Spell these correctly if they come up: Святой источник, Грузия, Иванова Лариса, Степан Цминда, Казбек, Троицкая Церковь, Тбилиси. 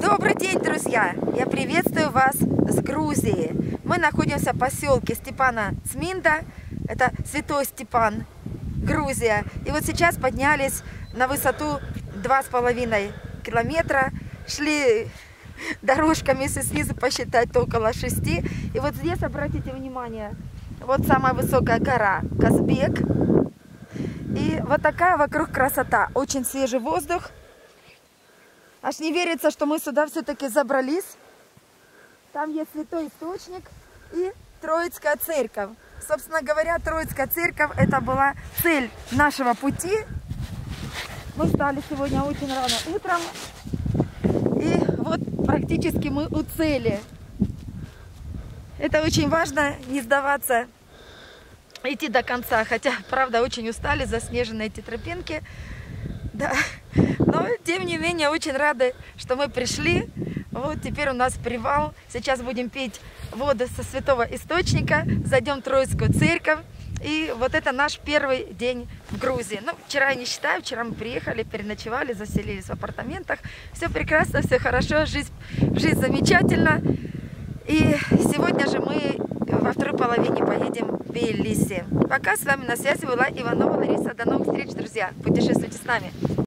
Добрый день, друзья! Я приветствую вас с Грузии. Мы находимся в поселке Степана Цминда, это Святой Степан, Грузия. И вот сейчас поднялись на высоту 2,5 километра, шли дорожками, если снизу посчитать, то около 6. И вот здесь, обратите внимание, вот самая высокая гора Казбек. И вот такая вокруг красота, очень свежий воздух. Аж не верится, что мы сюда все-таки забрались. Там есть Святой Источник и Троицкая Церковь. Собственно говоря, Троицкая Церковь — это была цель нашего пути. Мы встали сегодня очень рано утром. И вот практически мы у цели. Это очень важно, не сдаваться, идти до конца. Хотя, правда, очень устали, заснеженные эти тропинки. Да. Но, тем не менее, очень рады, что мы пришли. Вот теперь у нас привал. Сейчас будем пить воду со Святого Источника, зайдем в Троицкую Церковь. И вот это наш первый день в Грузии. Ну, вчера я не считаю, вчера мы приехали, переночевали, заселились в апартаментах. Все прекрасно, все хорошо, жизнь замечательна. И сегодня же мы во второй половине поедем в Тбилиси. Пока с вами на связи была Иванова Лариса. До новых встреч, друзья. Путешествуйте с нами.